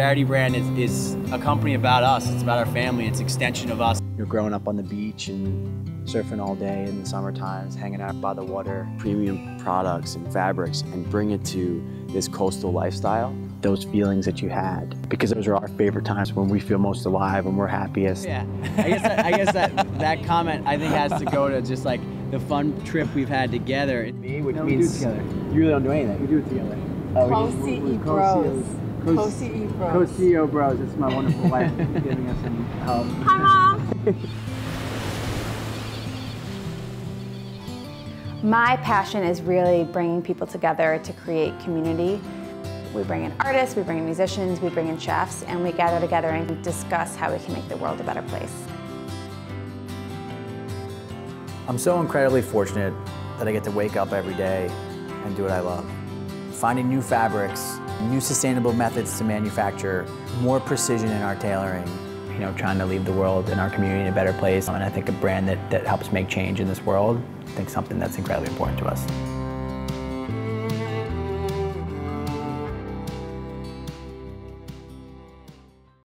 Faherty Brand is a company about us. It's about our family. It's an extension of us. You're growing up on the beach and surfing all day in the summer times, hanging out by the water. Premium products and fabrics, and bring it to this coastal lifestyle. Those feelings that you had, because those are our favorite times when we feel most alive, when we're happiest. Yeah, I guess that comment I think has to go to just like the fun trip we've had together. Me, which no, means we do it together. You really don't do anything. We do it together. Co-CEO Bros. It's my wonderful wife giving us some help. Hi, Mom. My passion is really bringing people together to create community. We bring in artists, we bring in musicians, we bring in chefs, and we gather together and discuss how we can make the world a better place. I'm so incredibly fortunate that I get to wake up every day and do what I love. Finding new fabrics, new sustainable methods to manufacture, more precision in our tailoring. You know, trying to leave the world and our community in a better place. And I think a brand that helps make change in this world, I think something that's incredibly important to us.